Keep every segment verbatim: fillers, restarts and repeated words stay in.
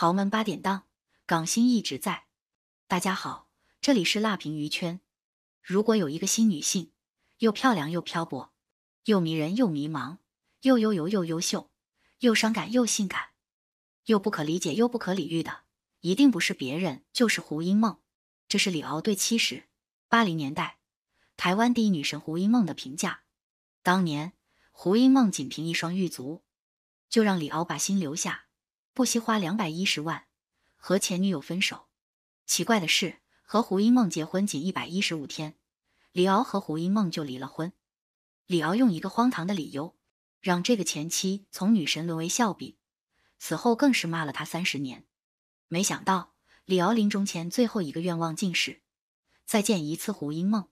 豪门八点档，港星一直在。大家好，这里是辣评娱圈。如果有一个新女性，又漂亮又漂泊，又迷人又迷茫，又悠游又优秀，又伤感又性感，又不可理解又不可理喻的，一定不是别人，就是胡因梦。这是李敖对七十、八零年代台湾第一女神胡因梦的评价。当年，胡因梦仅凭一双玉足，就让李敖把心留下。不惜花两百一十万和前女友分手。奇怪的是，和胡因梦结婚仅一百一十五天，李敖和胡因梦就离了婚。李敖用一个荒唐的理由，让这个前妻从女神沦为笑柄，此后更是骂了她三十年。没想到，李敖临终前最后一个愿望竟是再见一次胡因梦。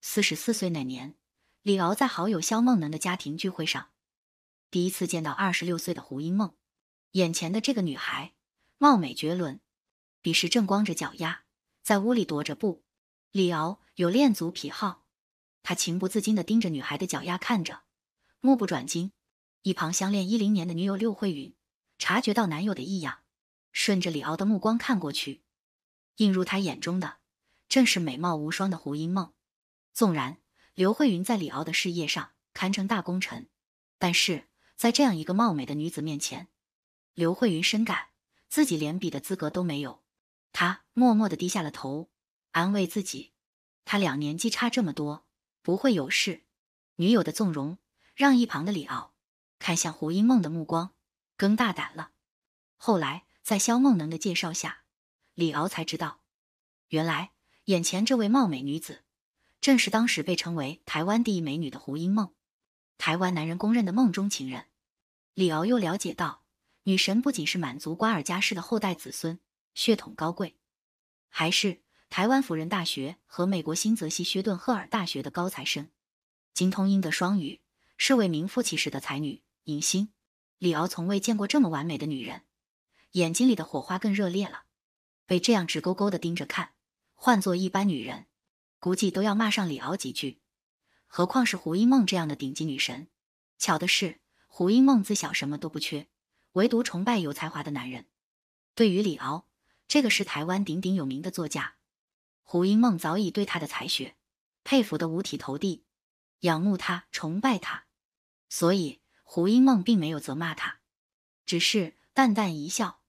四十四岁那年，李敖在好友肖梦能的家庭聚会上，第一次见到二十六岁的胡因梦。眼前的这个女孩貌美绝伦，彼时正光着脚丫在屋里踱着步。李敖有恋足癖好，他情不自禁地盯着女孩的脚丫看着，目不转睛。一旁相恋十年的女友六慧允察觉到男友的异样，顺着李敖的目光看过去，映入她眼中的正是美貌无双的胡因梦。纵然刘慧云在李敖的事业上堪称大功臣，但是在这样一个貌美的女子面前，刘慧云深感自己连比的资格都没有。她默默地低下了头，安慰自己，她两年级差这么多，不会有事。女友的纵容让一旁的李敖看向胡因梦的目光更大胆了。后来在肖梦能的介绍下，李敖才知道，原来眼前这位貌美女子正是当时被称为台湾第一美女的胡因梦，台湾男人公认的梦中情人。李敖又了解到，女神不仅是满族瓜尔佳氏的后代子孙，血统高贵，还是台湾辅仁大学和美国新泽西薛顿赫尔大学的高材生，精通英德双语，是位名副其实的才女影星。李敖从未见过这么完美的女人，眼睛里的火花更热烈了。被这样直勾勾地盯着看，换做一般女人，估计都要骂上李敖几句，何况是胡因梦这样的顶级女神。巧的是，胡因梦自小什么都不缺，唯独崇拜有才华的男人。对于李敖这个是台湾鼎鼎有名的作家，胡因梦早已对他的才学佩服得五体投地，仰慕他，崇拜他。所以胡因梦并没有责骂他，只是淡淡一笑，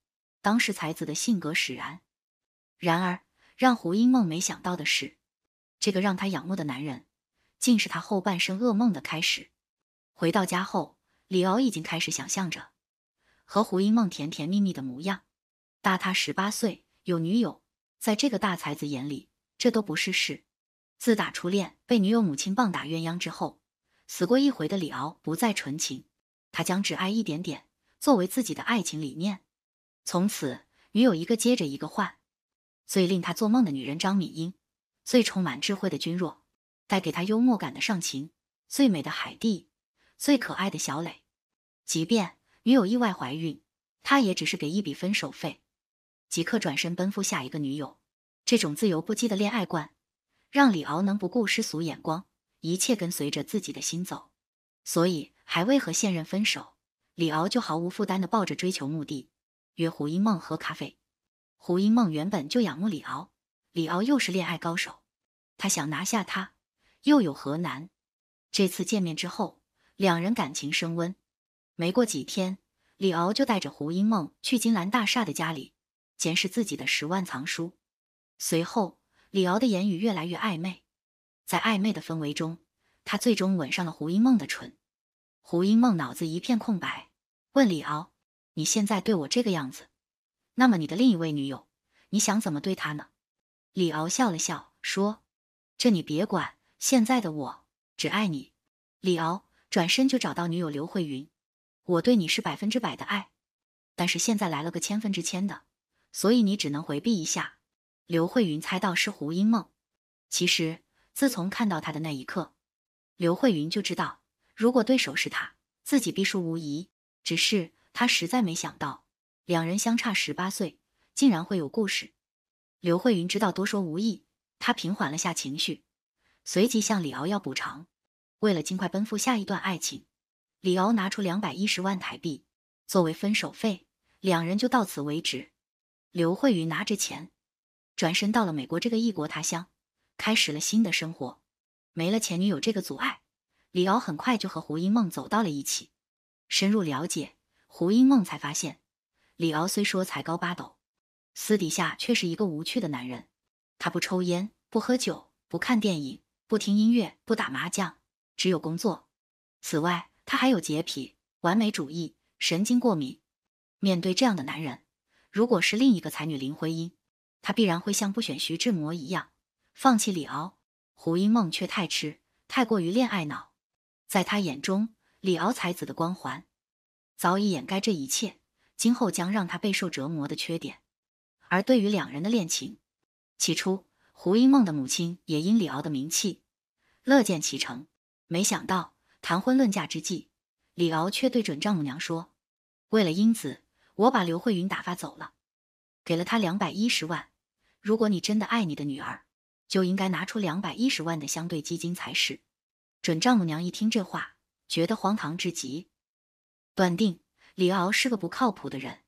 当时才子的性格使然。然而让胡因梦没想到的是，这个让他仰慕的男人竟是他后半生噩梦的开始。回到家后，李敖已经开始想象着和胡因梦甜甜蜜蜜的模样。大他十八岁，有女友，在这个大才子眼里，这都不是事。自打初恋被女友母亲棒打鸳鸯之后，死过一回的李敖不再纯情，他将只爱一点点作为自己的爱情理念。从此，女友一个接着一个换。最令他做梦的女人张敏英，最充满智慧的君若，带给他幽默感的尚晴，最美的海蒂，最可爱的小蕾。即便女友意外怀孕，他也只是给一笔分手费，即刻转身奔赴下一个女友。这种自由不羁的恋爱观让李敖能不顾世俗眼光，一切跟随着自己的心走。所以还未和现任分手，李敖就毫无负担地抱着追求目的，约胡因梦喝咖啡。胡因梦原本就仰慕李敖，李敖又是恋爱高手，他想拿下他又有何难。这次见面之后，两人感情升温。没过几天，李敖就带着胡因梦去金兰大厦的家里监视自己的十万藏书。随后，李敖的言语越来越暧昧，在暧昧的氛围中，他最终吻上了胡因梦的唇。胡因梦脑子一片空白，问李敖：“你现在对我这个样子，那么你的另一位女友，你想怎么对她呢？”李敖笑了笑说：“这你别管，现在的我只爱你。”李敖转身就找到女友刘慧云：“我对你是百分之百的爱，但是现在来了个千分之千的，所以你只能回避一下。”刘慧云猜到是胡因梦。其实自从看到她的那一刻，刘慧云就知道，如果对手是她，自己必输无疑。只是她实在没想到，两人相差十八岁，竟然会有故事。刘慧云知道多说无益，她平缓了下情绪，随即向李敖要补偿。为了尽快奔赴下一段爱情，李敖拿出两百一十万台币作为分手费，两人就到此为止。刘慧云拿着钱，转身到了美国这个异国他乡，开始了新的生活。没了前女友这个阻碍，李敖很快就和胡因梦走到了一起。深入了解，胡因梦才发现，李敖虽说才高八斗，私底下却是一个无趣的男人。他不抽烟，不喝酒，不看电影，不听音乐，不打麻将，只有工作。此外，他还有洁癖、完美主义、神经过敏。面对这样的男人，如果是另一个才女林徽因，她必然会像不选徐志摩一样放弃李敖。胡因梦却太痴，太过于恋爱脑，在她眼中，李敖才子的光环早已掩盖这一切，今后将让她备受折磨的缺点。而对于两人的恋情，起初胡因梦的母亲也因李敖的名气乐见其成，没想到谈婚论嫁之际，李敖却对准丈母娘说，为了英子，我把刘慧云打发走了，给了她两百一十万，如果你真的爱你的女儿，就应该拿出两百一十万的相对基金才是。准丈母娘一听这话，觉得荒唐至极，断定李敖是个不靠谱的人。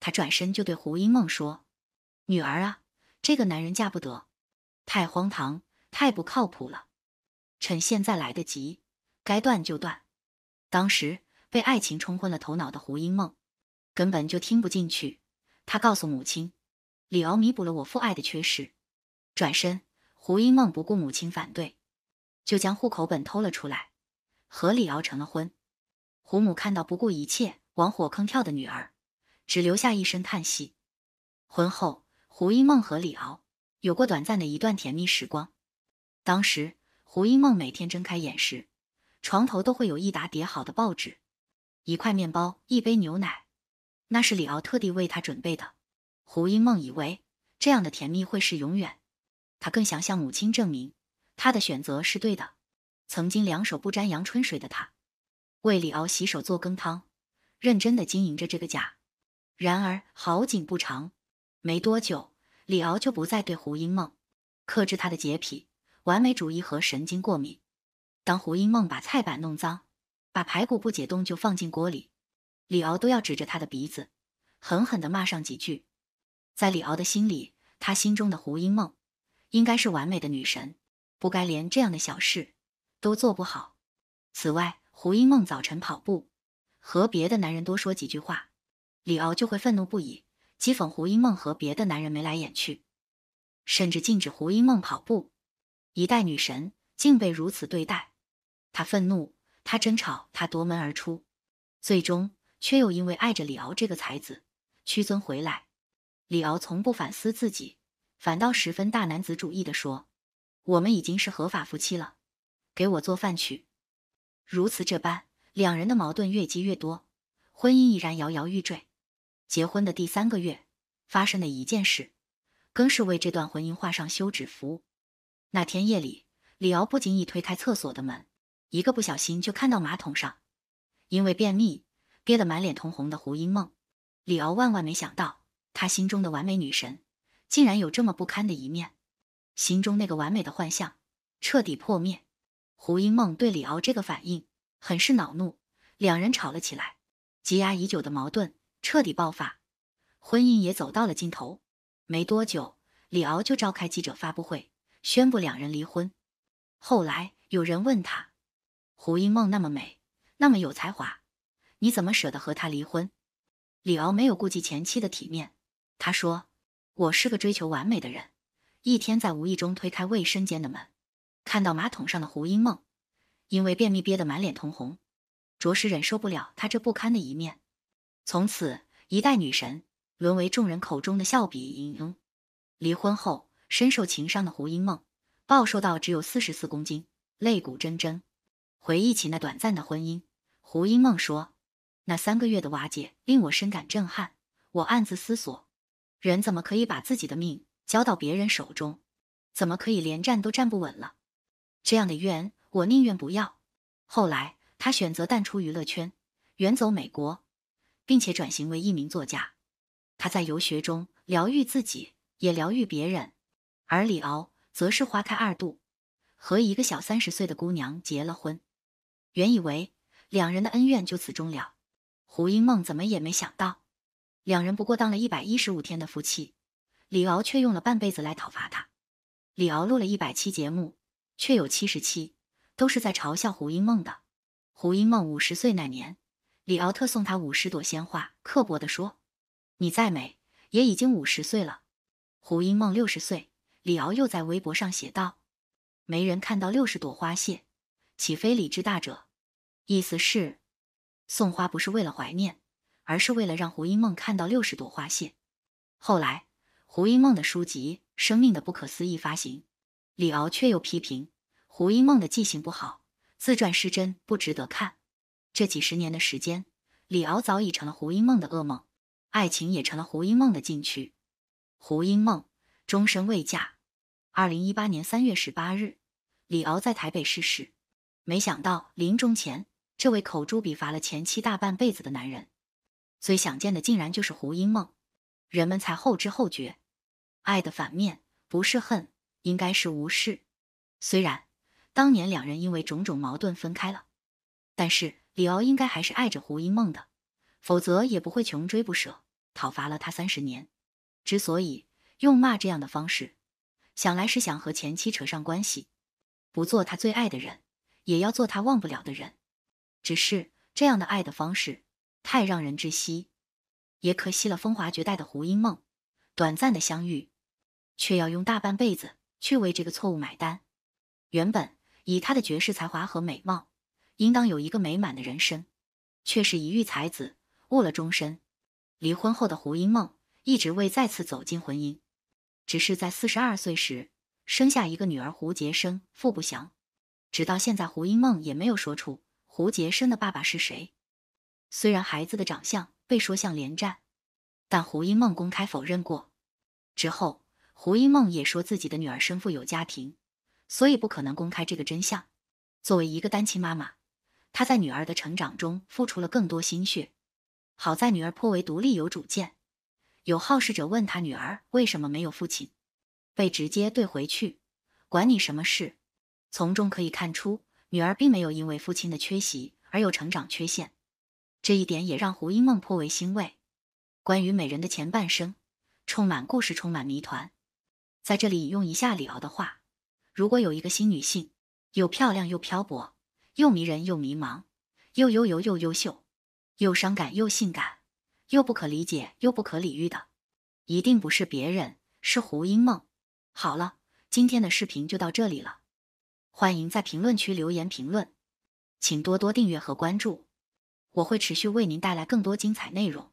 她转身就对胡因梦说，女儿啊，这个男人嫁不得，太荒唐，太不靠谱了，趁现在来得及，该断就断。当时被爱情冲昏了头脑的胡因梦根本就听不进去，他告诉母亲，李敖弥补了我父爱的缺失。转身，胡因梦不顾母亲反对，就将户口本偷了出来，和李敖成了婚。胡母看到不顾一切往火坑跳的女儿，只留下一声叹息。婚后，胡因梦和李敖有过短暂的一段甜蜜时光。当时胡因梦每天睁开眼时，床头都会有一沓叠好的报纸，一块面包，一杯牛奶，那是李敖特地为他准备的。胡因梦以为这样的甜蜜会是永远，他更想向母亲证明他的选择是对的。曾经两手不沾阳春水的他，为李敖洗手做羹汤，认真地经营着这个家。然而好景不长，没多久李敖就不再对胡因梦克制他的洁癖、完美主义和神经过敏。当胡因梦把菜板弄脏，把排骨不解冻就放进锅里，李敖都要指着他的鼻子狠狠地骂上几句。在李敖的心里，他心中的胡因梦应该是完美的女神，不该连这样的小事都做不好。此外，胡因梦早晨跑步，和别的男人多说几句话，李敖就会愤怒不已，讥讽胡因梦和别的男人眉来眼去，甚至禁止胡因梦跑步。一代女神竟被如此对待，他愤怒，他争吵，他夺门而出，最终却又因为爱着李敖这个才子屈尊回来。李敖从不反思自己，反倒十分大男子主义地说，我们已经是合法夫妻了，给我做饭去。如此这般，两人的矛盾越积越多，婚姻已然摇摇欲坠。结婚的第三个月发生的一件事，更是为这段婚姻画上休止符。那天夜里，李敖不经意推开厕所的门，一个不小心就看到马桶上因为便秘憋得满脸通红的胡因梦。李敖万万没想到，他心中的完美女神竟然有这么不堪的一面，心中那个完美的幻象彻底破灭。胡因梦对李敖这个反应很是恼怒，两人吵了起来，积压已久的矛盾彻底爆发，婚姻也走到了尽头。没多久，李敖就召开记者发布会，宣布两人离婚。后来有人问他，胡因梦那么美，那么有才华，你怎么舍得和他离婚？李敖没有顾及前妻的体面，他说，我是个追求完美的人。一天在无意中推开卫生间的门，看到马桶上的胡因梦因为便秘憋得满脸通红，着实忍受不了他这不堪的一面。从此一代女神沦为众人口中的笑柄英雄。离婚后深受情伤的胡因梦暴瘦到只有四十四公斤，肋骨铮铮。回忆起那短暂的婚姻，胡因梦说，那三个月的瓦解令我深感震撼，我暗自思索，人怎么可以把自己的命交到别人手中，怎么可以连站都站不稳了，这样的冤我宁愿不要。后来他选择淡出娱乐圈，远走美国，并且转型为一名作家。他在游学中疗愈自己，也疗愈别人。而李敖则是花开二度，和一个小三十岁的姑娘结了婚。原以为两人的恩怨就此终了，胡因梦怎么也没想到，两人不过当了一百一十五天的夫妻，李敖却用了半辈子来讨伐他。李敖录了一百期节目，却有七十期都是在嘲笑胡因梦的。胡因梦五十岁那年，李敖特送他五十朵鲜花，刻薄地说：“你再美，也已经五十岁了。”胡因梦六十岁，李敖又在微博上写道：“没人看到六十朵花谢，岂非礼之大者？”意思是，送花不是为了怀念，而是为了让胡因梦看到六十朵花谢。后来，胡因梦的书籍《生命的不可思议》发行，李敖却又批评胡因梦的记性不好，自传失真，不值得看。这几十年的时间，李敖早已成了胡因梦的噩梦，爱情也成了胡因梦的禁区。胡因梦终身未嫁。二零一八年三月十八日，李敖在台北逝世。没想到临终前，这位口诛笔伐了前妻大半辈子的男人，最想见的竟然就是胡因梦。人们才后知后觉，爱的反面不是恨，应该是无视。虽然当年两人因为种种矛盾分开了，但是李敖应该还是爱着胡因梦的，否则也不会穷追不舍，讨伐了他三十年。之所以用骂这样的方式，想来是想和前妻扯上关系，不做他最爱的人，也要做他忘不了的人。只是这样的爱的方式太让人窒息，也可惜了风华绝代的胡因梦。短暂的相遇，却要用大半辈子去为这个错误买单。原本以他的绝世才华和美貌，应当有一个美满的人生，却是一遇才子误了终身。离婚后的胡因梦一直未再次走进婚姻，只是在四十二岁时生下一个女儿胡洁生、傅不详。直到现在，胡因梦也没有说出胡洁生的爸爸是谁。虽然孩子的长相被说像连战，但胡因梦公开否认过。之后胡因梦也说自己的女儿生父有家庭，所以不可能公开这个真相。作为一个单亲妈妈，她在女儿的成长中付出了更多心血。好在女儿颇为独立有主见，有好事者问他女儿为什么没有父亲，被直接怼回去：“管你什么事。”从中可以看出，女儿并没有因为父亲的缺席而有成长缺陷，这一点也让胡因梦颇为欣慰。关于美人的前半生，充满故事，充满谜团。在这里引用一下李敖的话：“如果有一个新女性，又漂亮又漂泊，又迷人又迷茫，又悠游又优秀，又伤感又性感，又不可理解又不可理喻的，一定不是别人，是胡因梦。”好了，今天的视频就到这里了，欢迎在评论区留言评论，请多多订阅和关注，我会持续为您带来更多精彩内容。